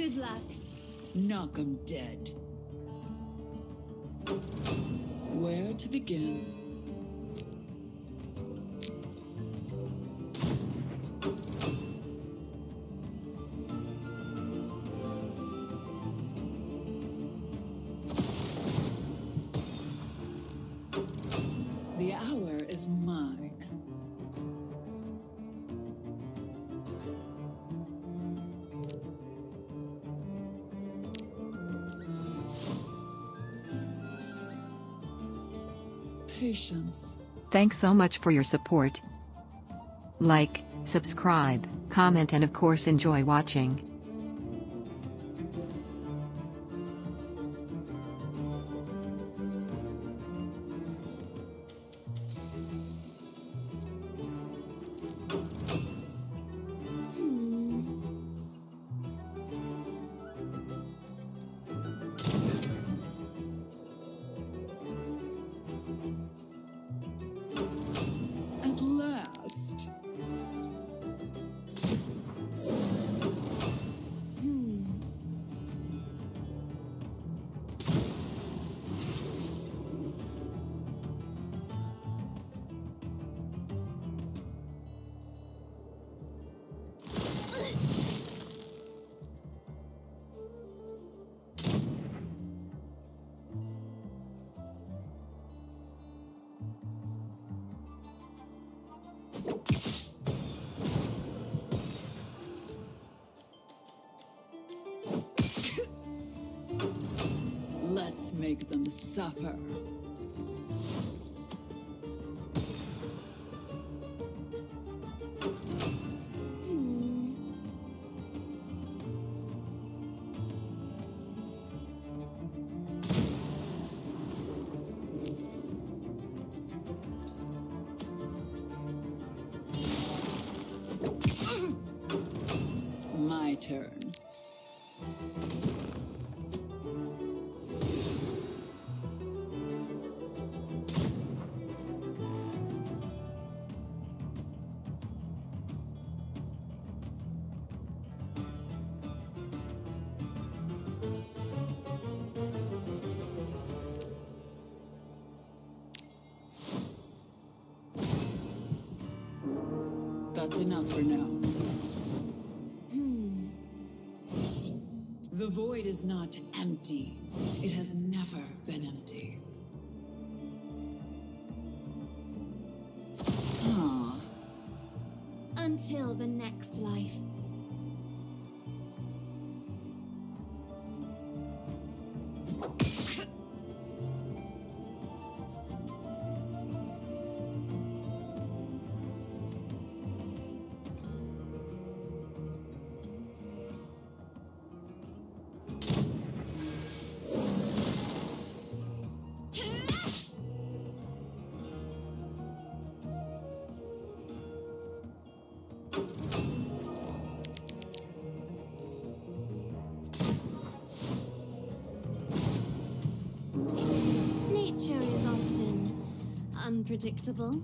Good luck. Knock 'em dead. Where to begin? The hour is mine. Patience. Thanks so much for your support. Like, subscribe, comment, and of course enjoy watching. Let's make them suffer. My turn. That's enough for now. The void is not empty. It has never been empty. Ah. Until the next life. Unpredictable.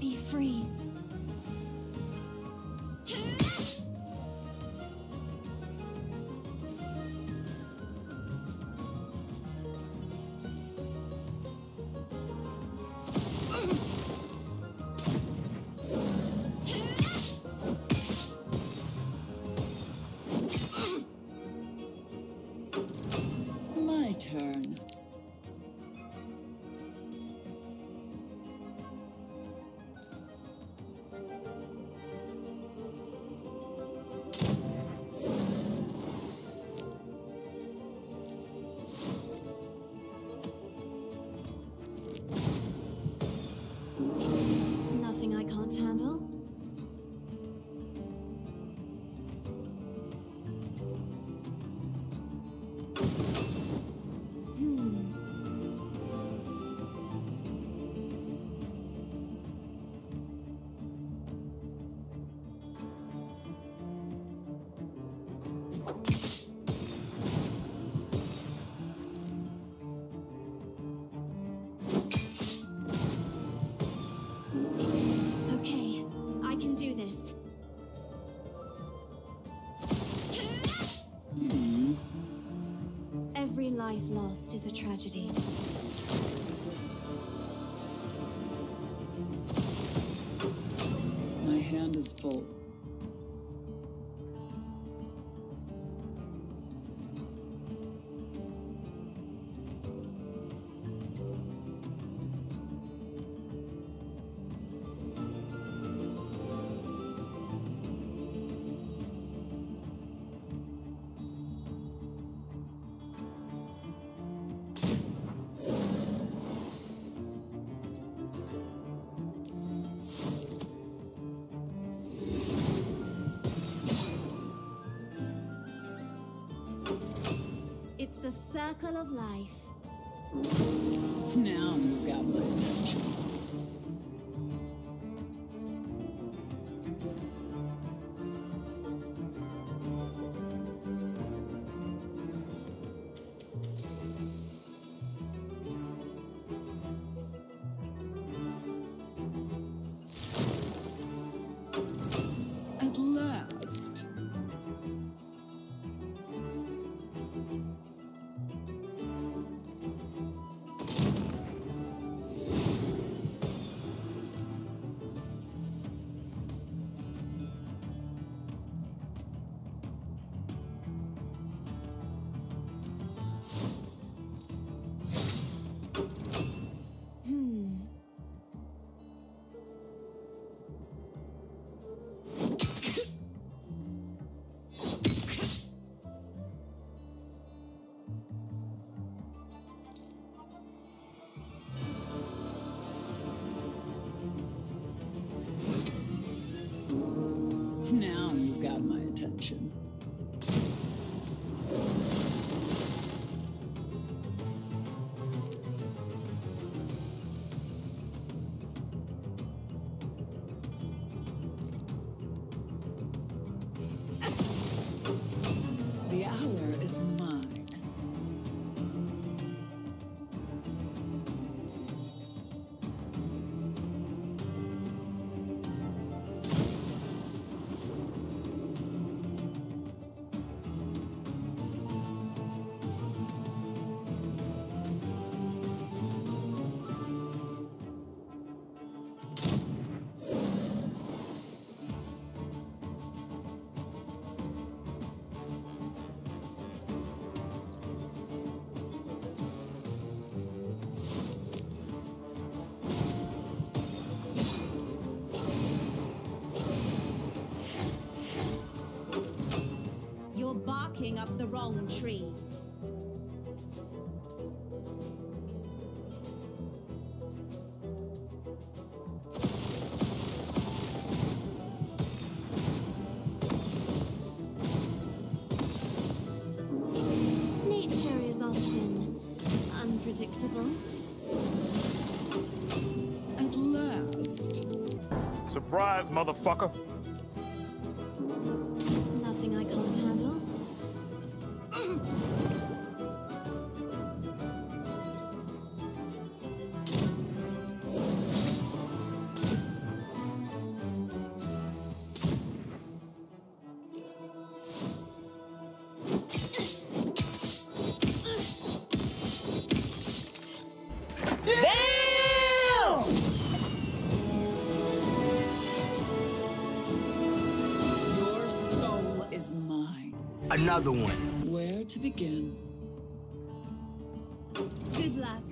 Be free. Turn. Nothing I can't handle. life lost is a tragedy. My hand is full. It's the circle of life. Now you've got my attention. The hour is mine. Barking up the wrong tree. Nature is often unpredictable. At last. Surprise, motherfucker! Nothing I can't handle. Another one. Where to begin? Good luck.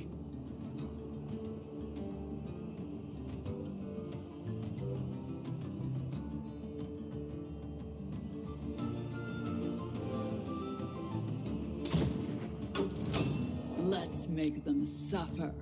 Let's make them suffer.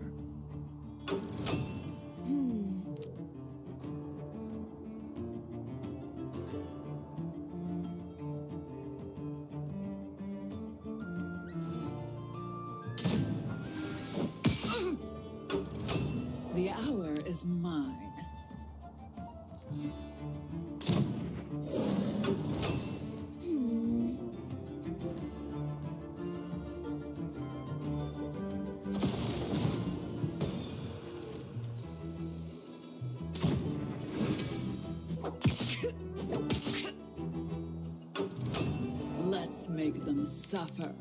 The hour is mine. Let's make them suffer.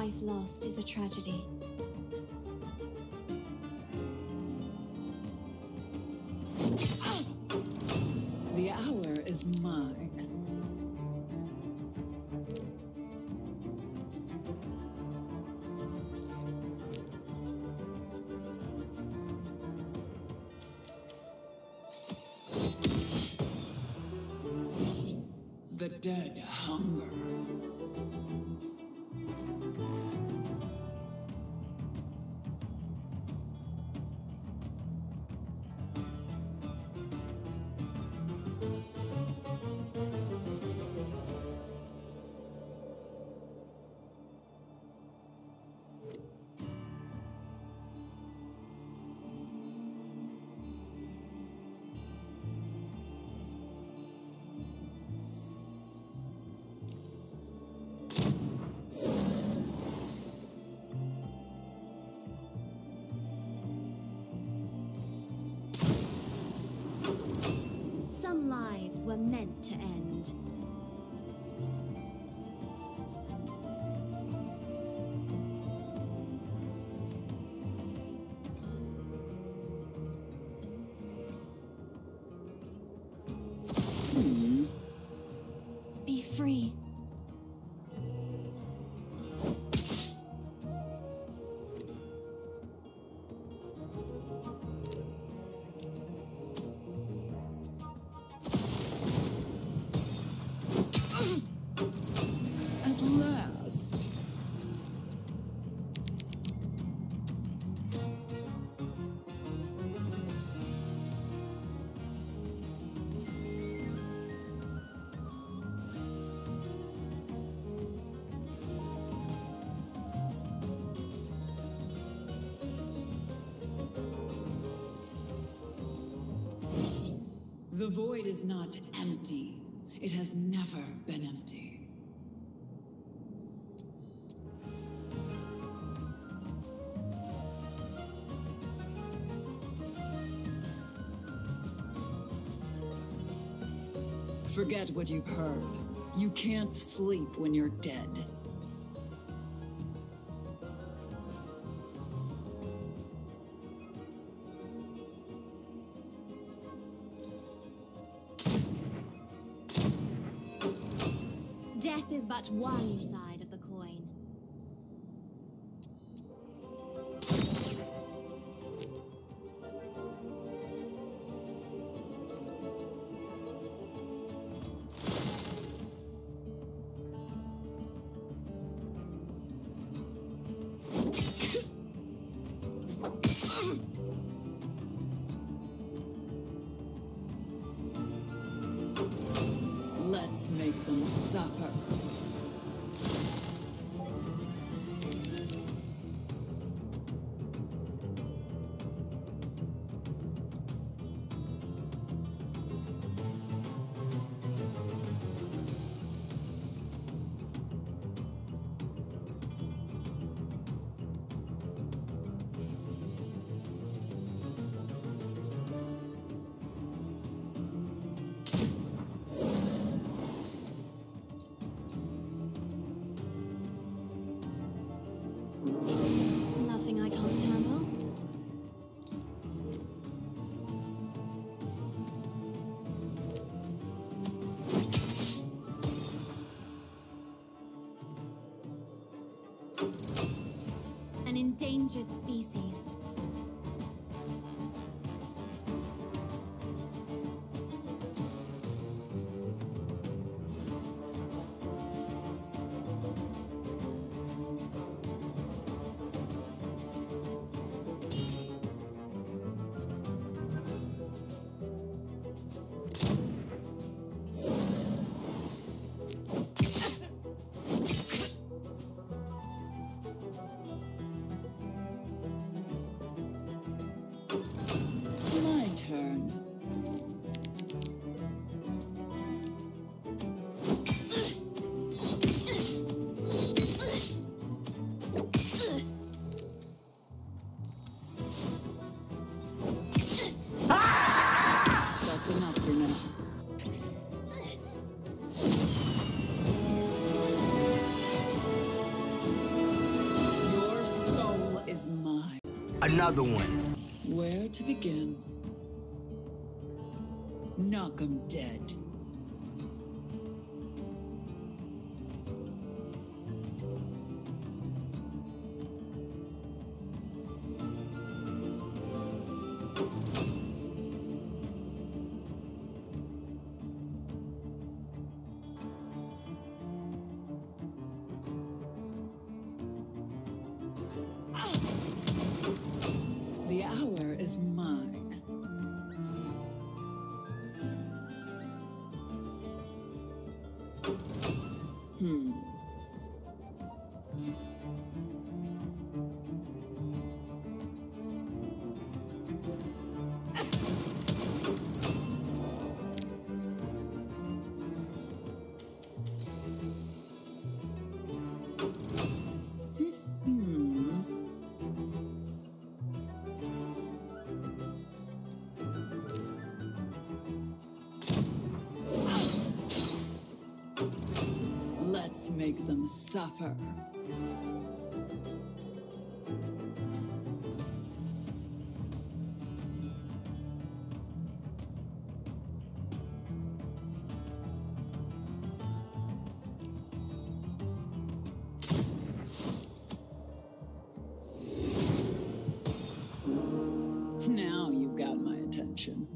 life lost is a tragedy. The hour is mine. The dead hunger. Lives were meant to end. Be free. The void is not empty. It has never been empty. Forget what you've heard. You can't sleep when you're dead. Death is but one side of the coin. Make them suffer. An endangered species. Another one. Where to begin? Knock 'em dead. The hour is mine. Make them suffer. Now you've got my attention.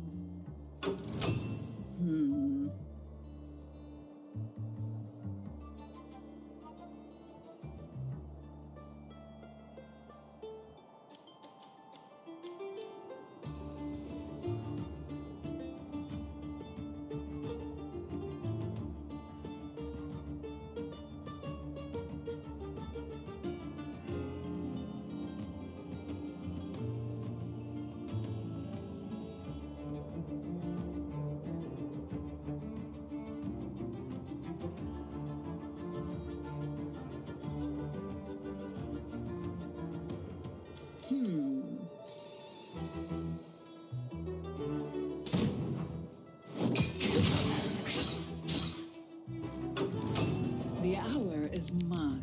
The hour is mine.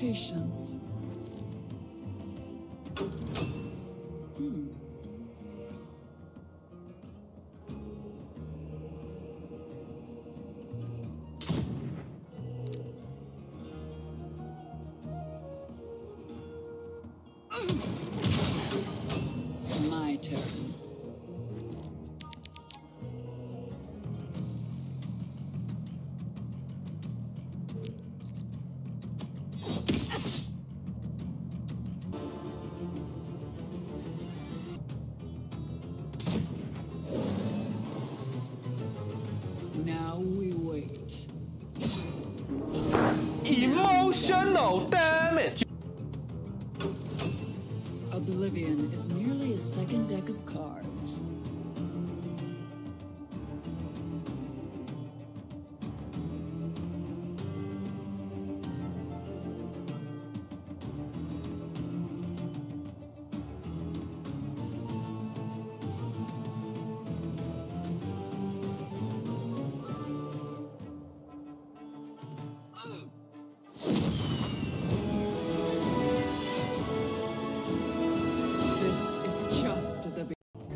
Patience. My turn. Emotional damage! Oblivion is merely a second deck of cards.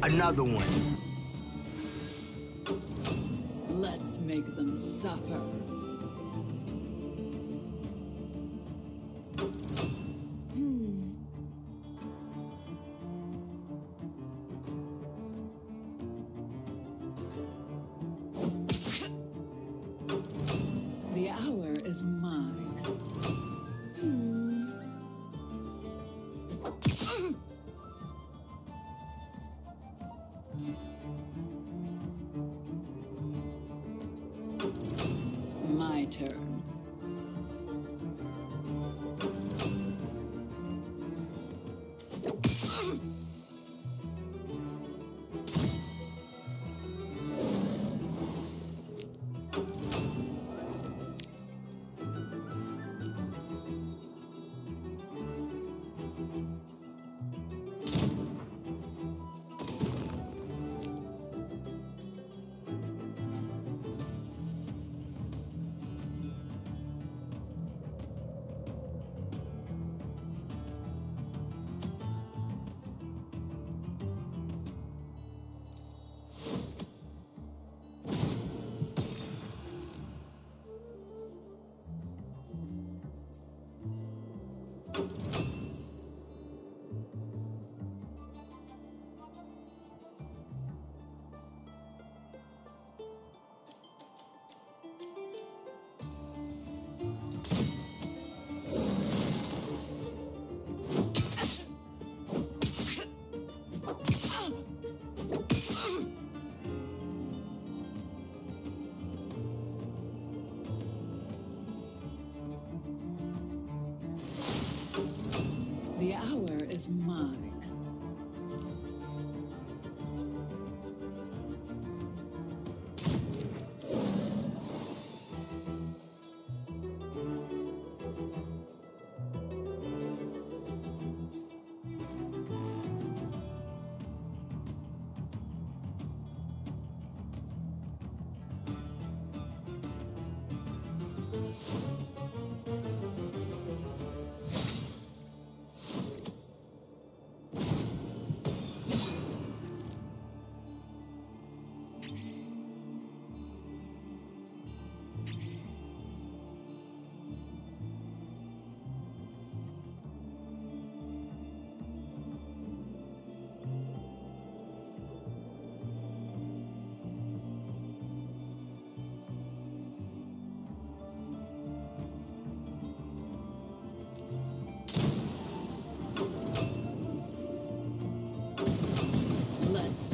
Another one. Let's make them suffer. The hour is mine. her. The hour is mine.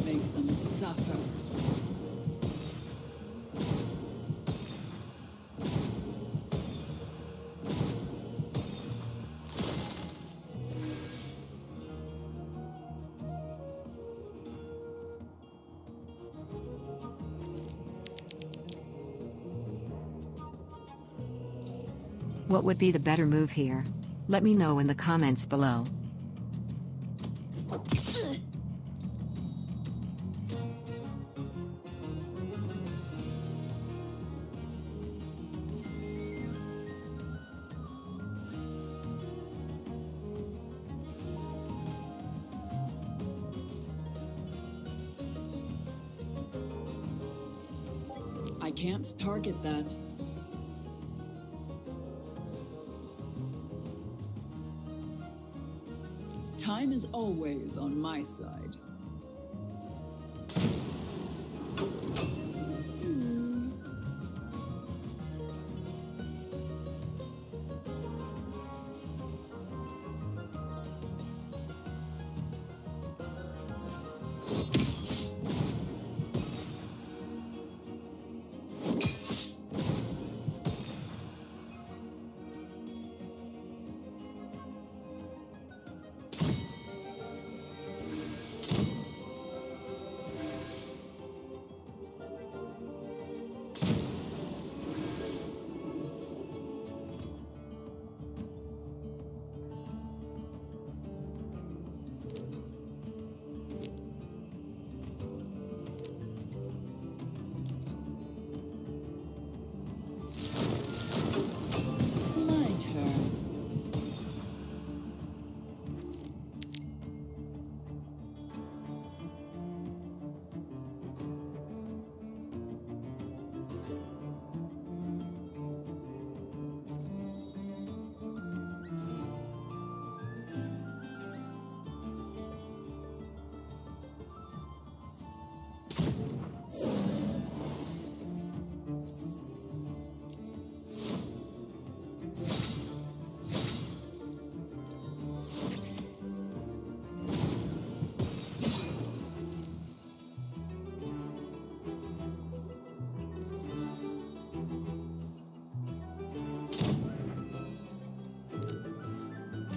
Make them suffer. What would be the better move here? Let me know in the comments below. I can't target that. Time is always on my side.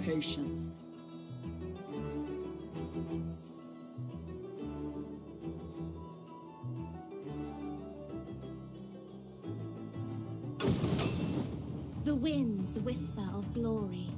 patience. The winds whisper of glory.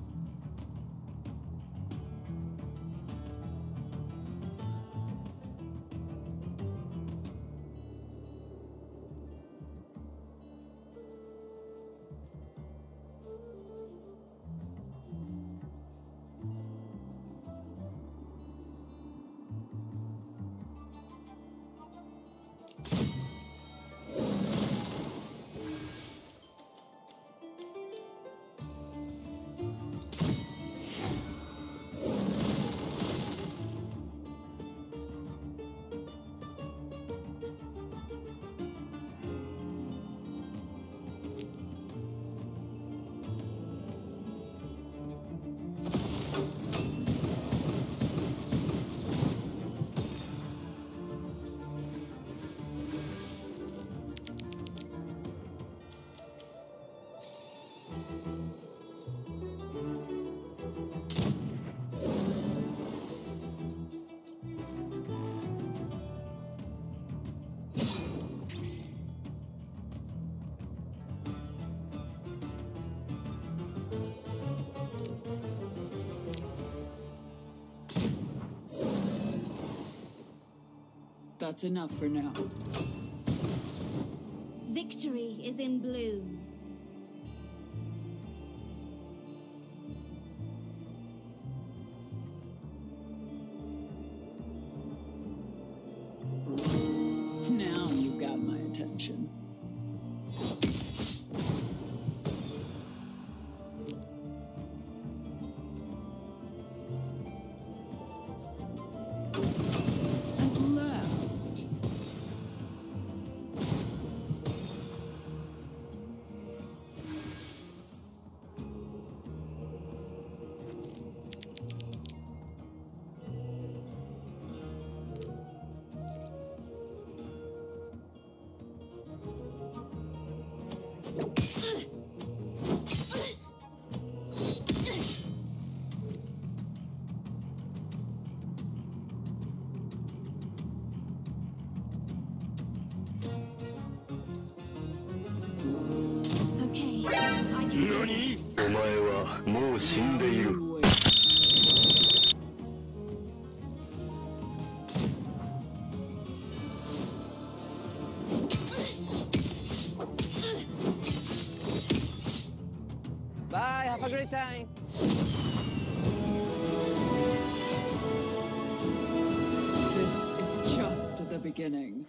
That's enough for now. Victory is in bloom. Now you've got my attention. Bye, have a great time. This is just the beginning.